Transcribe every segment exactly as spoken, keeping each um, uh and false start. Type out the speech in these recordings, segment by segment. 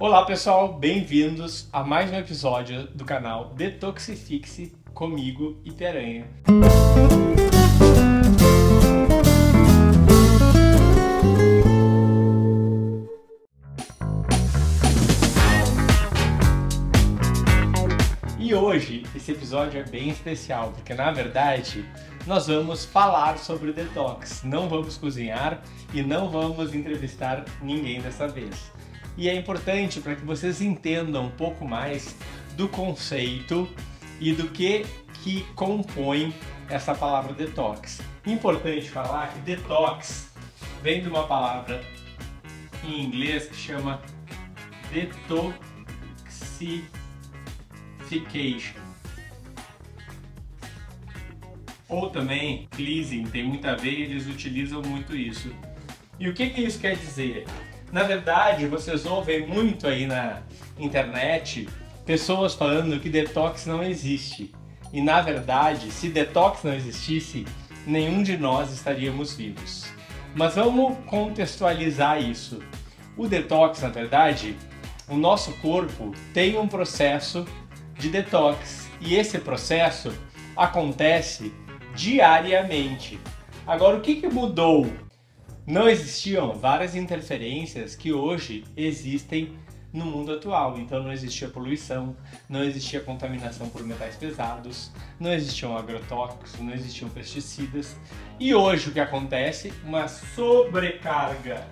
Olá pessoal, bem-vindos a mais um episódio do canal Detoxifique-se comigo, Ipe Aranha. E hoje esse episódio é bem especial, porque na verdade nós vamos falar sobre o detox, não vamos cozinhar e não vamos entrevistar ninguém dessa vez. E é importante para que vocês entendam um pouco mais do conceito e do que, que compõe essa palavra detox. Importante falar que detox vem de uma palavra em inglês que chama detoxification. Ou também cleansing, tem muita a ver, eles utilizam muito isso. E o que, que isso quer dizer? Na verdade, vocês ouvem muito aí na internet pessoas falando que detox não existe. E na verdade, se detox não existisse, nenhum de nós estaríamos vivos. Mas vamos contextualizar isso. O detox, na verdade, o nosso corpo tem um processo de detox. E esse processo acontece diariamente. Agora, o que, que mudou? Não existiam várias interferências que hoje existem no mundo atual. Então não existia poluição, não existia contaminação por metais pesados, não existiam agrotóxicos, não existiam pesticidas. E hoje o que acontece? Uma sobrecarga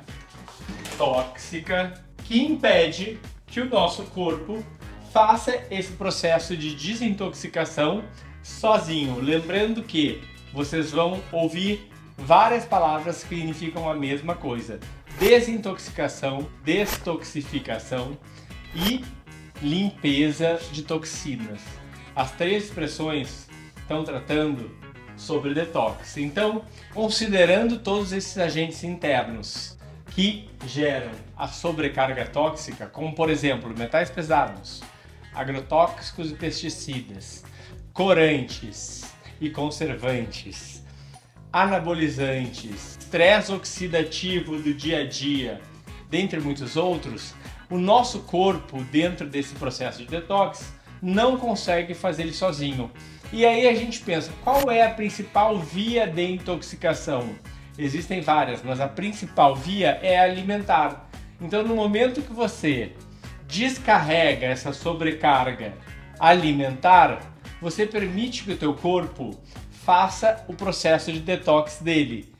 tóxica que impede que o nosso corpo faça esse processo de desintoxicação sozinho. Lembrando que vocês vão ouvir várias palavras que significam a mesma coisa: desintoxicação, detoxificação e limpeza de toxinas. As três expressões estão tratando sobre detox. Então, considerando todos esses agentes internos que geram a sobrecarga tóxica, como por exemplo metais pesados, agrotóxicos e pesticidas, corantes e conservantes, anabolizantes, estresse oxidativo do dia a dia, dentre muitos outros, o nosso corpo, dentro desse processo de detox, não consegue fazer ele sozinho. E aí a gente pensa, qual é a principal via de intoxicação? Existem várias, mas a principal via é alimentar. Então, no momento que você descarrega essa sobrecarga alimentar, você permite que o teu corpo faça o processo de detox dele.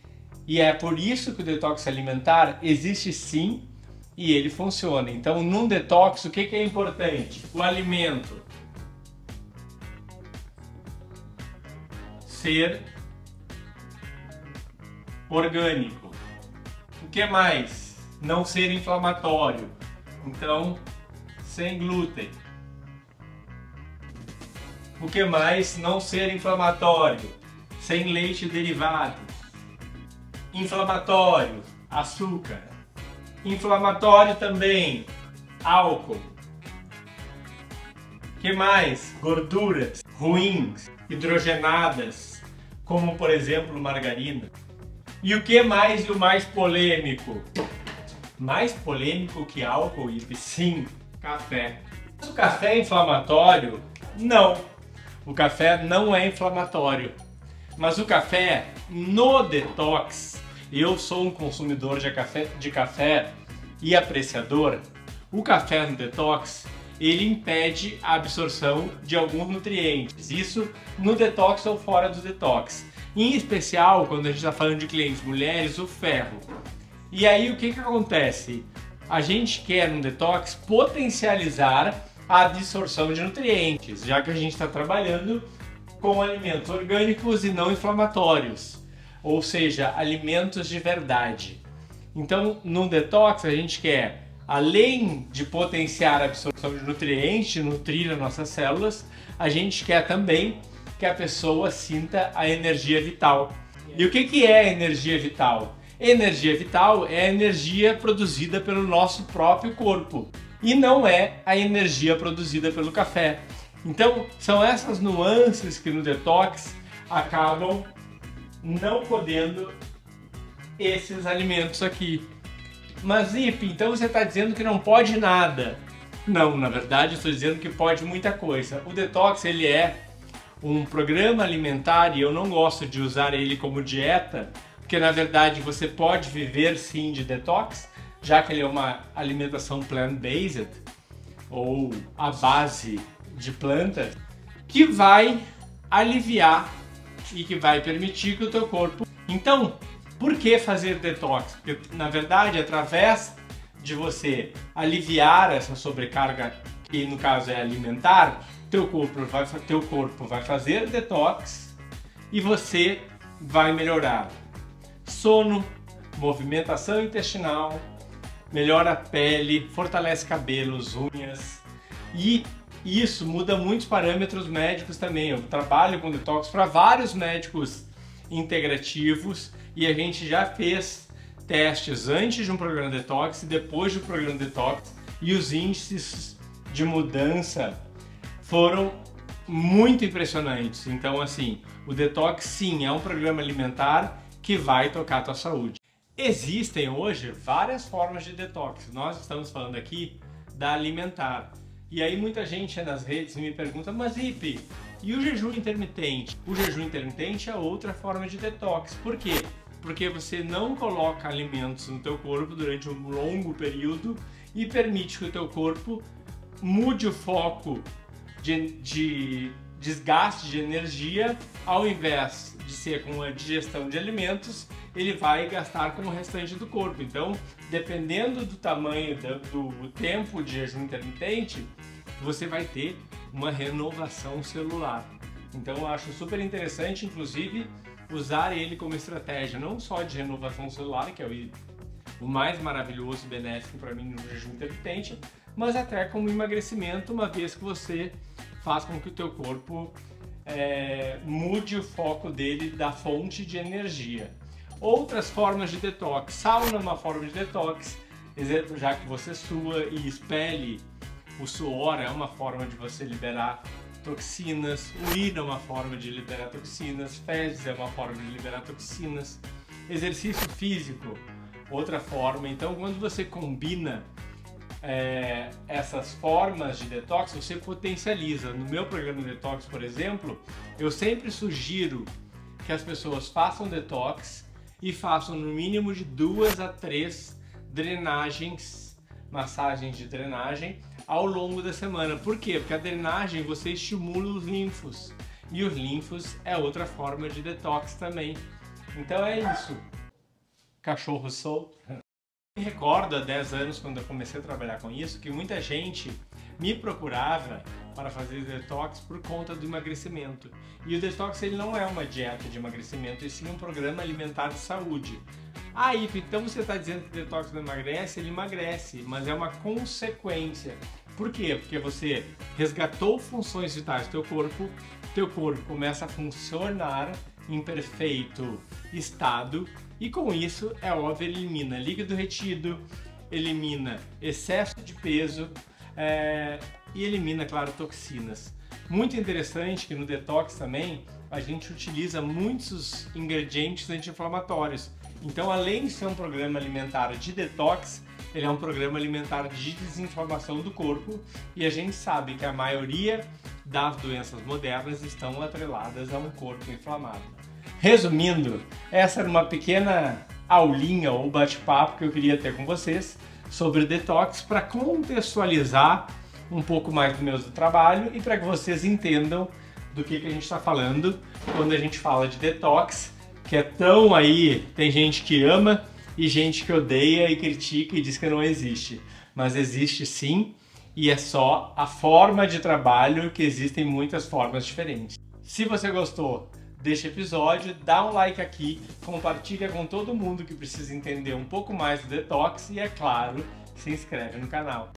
E é por isso que o detox alimentar existe sim e ele funciona. Então, num detox, o que que é importante? O alimento ser orgânico. O que mais? Não ser inflamatório. Então, sem glúten. O que mais? Não ser inflamatório, sem leite derivado, inflamatório, açúcar, inflamatório também, álcool. O que mais? Gorduras ruins, hidrogenadas, como por exemplo margarina. E o que mais e o mais polêmico? Mais polêmico que álcool e sim, café. O café é inflamatório? Não. O café não é inflamatório, mas o café no detox, eu sou um consumidor de café, de café e apreciador, o café no detox, ele impede a absorção de alguns nutrientes, isso no detox ou fora do detox, em especial quando a gente está falando de clientes mulheres, o ferro. E aí o que que acontece? A gente quer no detox potencializar a absorção de nutrientes, já que a gente está trabalhando com alimentos orgânicos e não inflamatórios, ou seja, alimentos de verdade. Então, num detox a gente quer, além de potenciar a absorção de nutrientes, nutrir as nossas células, a gente quer também que a pessoa sinta a energia vital. E o que que é energia vital? Energia vital é a energia produzida pelo nosso próprio corpo. E não é a energia produzida pelo café. Então, são essas nuances que no detox acabam não podendo esses alimentos aqui. Mas Ipe, então você está dizendo que não pode nada. Não, na verdade eu estou dizendo que pode muita coisa. O detox, ele é um programa alimentar e eu não gosto de usar ele como dieta, porque na verdade você pode viver sim de detox, já que ele é uma alimentação plant-based, ou a base de plantas, que vai aliviar e que vai permitir que o teu corpo... Então, por que fazer detox? Porque, na verdade, através de você aliviar essa sobrecarga, que no caso é alimentar, teu corpo vai, teu corpo vai fazer detox e você vai melhorar sono, movimentação intestinal, melhora a pele, fortalece cabelos, unhas, e isso muda muitos parâmetros médicos também. Eu trabalho com detox para vários médicos integrativos e a gente já fez testes antes de um programa detox e depois do programa detox, e os índices de mudança foram muito impressionantes. Então, assim, o detox sim é um programa alimentar que vai tocar a tua saúde. Existem hoje várias formas de detox. Nós estamos falando aqui da alimentar. E aí muita gente nas redes me pergunta, mas Ipe, e o jejum intermitente? O jejum intermitente é outra forma de detox. Por quê? Porque você não coloca alimentos no teu corpo durante um longo período e permite que o teu corpo mude o foco de, de desgaste de energia. Ao invés de ser com a digestão de alimentos, ele vai gastar com o restante do corpo. Então, dependendo do tamanho do, do tempo de jejum intermitente, você vai ter uma renovação celular. Então, eu acho super interessante, inclusive, usar ele como estratégia, não só de renovação celular, que é o, o mais maravilhoso e benéfico para mim no jejum intermitente, mas até como emagrecimento, uma vez que você faz com que o teu corpo é, mude o foco dele da fonte de energia. Outras formas de detox, sauna é uma forma de detox, já que você sua e expele o suor, é uma forma de você liberar toxinas, urina é uma forma de liberar toxinas, fezes é uma forma de liberar toxinas, exercício físico, outra forma. Então, quando você combina é, essas formas de detox, você potencializa. No meu programa de detox, por exemplo, eu sempre sugiro que as pessoas façam detox e façam no mínimo de duas a três drenagens, massagens de drenagem ao longo da semana. Por quê? Porque a drenagem você estimula os linfos, e os linfos é outra forma de detox também. Então é isso. Cachorro solto. Me recordo há dez anos, quando eu comecei a trabalhar com isso, que muita gente me procurava para fazer detox por conta do emagrecimento. E o detox, ele não é uma dieta de emagrecimento, e sim um programa alimentar de saúde. Ah, Ipe, então você está dizendo que o detox não emagrece? Ele emagrece, mas é uma consequência. Por quê? Porque você resgatou funções vitais do teu corpo, teu corpo começa a funcionar em perfeito estado, e com isso, é óbvio, ele elimina líquido retido, elimina excesso de peso, é, e elimina, claro, toxinas. Muito interessante que no detox também a gente utiliza muitos ingredientes anti-inflamatórios. Então, além de ser um programa alimentar de detox, ele é um programa alimentar de desinflamação do corpo, e a gente sabe que a maioria das doenças modernas estão atreladas a um corpo inflamado. Resumindo, essa era uma pequena aulinha ou bate-papo que eu queria ter com vocês sobre detox, para contextualizar um pouco mais do meu trabalho e para que vocês entendam do que, que a gente está falando quando a gente fala de detox, que é tão aí, tem gente que ama e gente que odeia e critica e diz que não existe. Mas existe sim, e é só a forma de trabalho, que existem muitas formas diferentes. Se você gostou deste episódio, dá um like aqui, compartilha com todo mundo que precisa entender um pouco mais do detox e, é claro, se inscreve no canal.